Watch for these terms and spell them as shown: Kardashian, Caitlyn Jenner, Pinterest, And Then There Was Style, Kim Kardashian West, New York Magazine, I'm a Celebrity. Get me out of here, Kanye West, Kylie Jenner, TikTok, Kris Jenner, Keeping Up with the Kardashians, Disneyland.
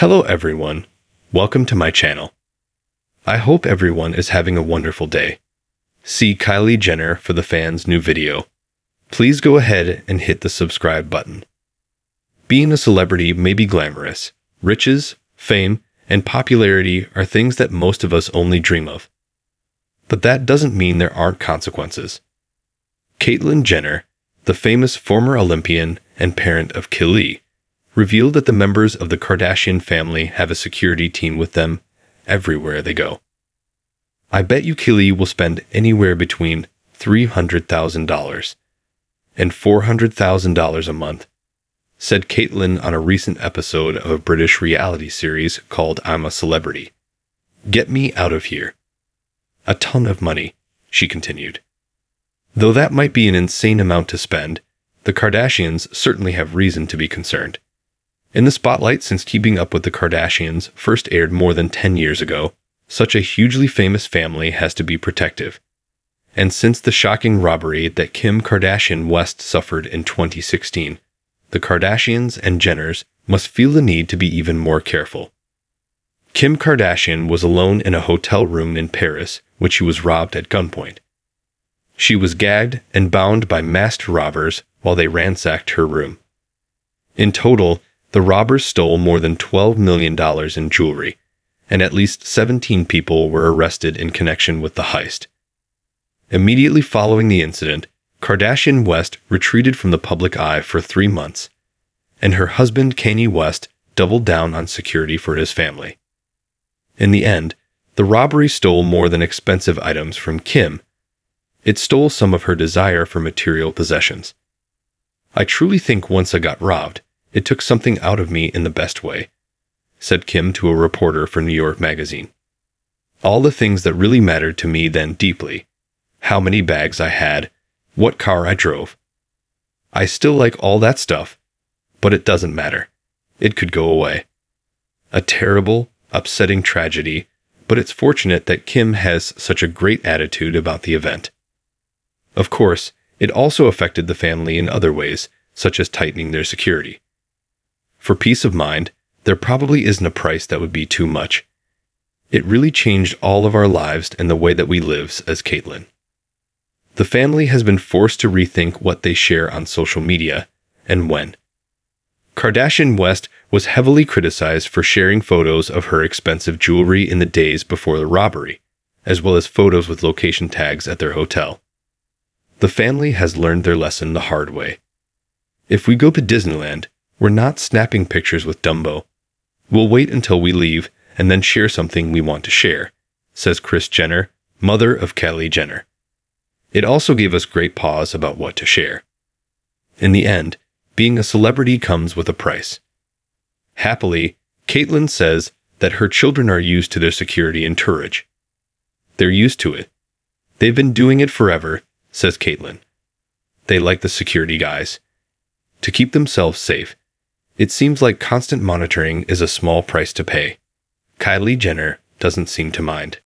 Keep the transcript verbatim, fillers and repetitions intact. Hello everyone, welcome to my channel. I hope everyone is having a wonderful day. See Kylie Jenner for the fans' new video. Please go ahead and hit the subscribe button. Being a celebrity may be glamorous. Riches, fame, and popularity are things that most of us only dream of. But that doesn't mean there aren't consequences. Caitlyn Jenner, the famous former Olympian and parent of Kylie, revealed that the members of the Kardashian family have a security team with them everywhere they go. I bet you Kylie will spend anywhere between three hundred thousand dollars and four hundred thousand dollars a month, said Caitlyn on a recent episode of a British reality series called I'm a Celebrity. Get me out of here. A ton of money, she continued. Though that might be an insane amount to spend, the Kardashians certainly have reason to be concerned. In the spotlight since Keeping Up with the Kardashians first aired more than ten years ago, such a hugely famous family has to be protective. And since the shocking robbery that Kim Kardashian West suffered in twenty sixteen, the Kardashians and Jenners must feel the need to be even more careful. Kim Kardashian was alone in a hotel room in Paris when she was robbed at gunpoint. She was gagged and bound by masked robbers while they ransacked her room. In total, the robbers stole more than twelve million dollars in jewelry, and at least seventeen people were arrested in connection with the heist. Immediately following the incident, Kardashian West retreated from the public eye for three months, and her husband Kanye West doubled down on security for his family. In the end, the robbery stole more than expensive items from Kim. It stole some of her desire for material possessions. I truly think once I got robbed, it took something out of me in the best way, said Kim to a reporter for New York Magazine. All the things that really mattered to me then deeply. How many bags I had, what car I drove. I still like all that stuff, but it doesn't matter. It could go away. A terrible, upsetting tragedy, but it's fortunate that Kim has such a great attitude about the event. Of course, it also affected the family in other ways, such as tightening their security. For peace of mind, there probably isn't a price that would be too much. It really changed all of our lives and the way that we live, as Caitlyn. The family has been forced to rethink what they share on social media and when. Kardashian West was heavily criticized for sharing photos of her expensive jewelry in the days before the robbery, as well as photos with location tags at their hotel. The family has learned their lesson the hard way. If we go to Disneyland, we're not snapping pictures with Dumbo. We'll wait until we leave and then share something we want to share, says Kris Jenner, mother of Kylie Jenner. It also gave us great pause about what to share. In the end, being a celebrity comes with a price. Happily, Caitlyn says that her children are used to their security and entourage. They're used to it. They've been doing it forever, says Caitlyn. They like the security guys. To keep themselves safe, it seems like constant monitoring is a small price to pay. Kylie Jenner doesn't seem to mind.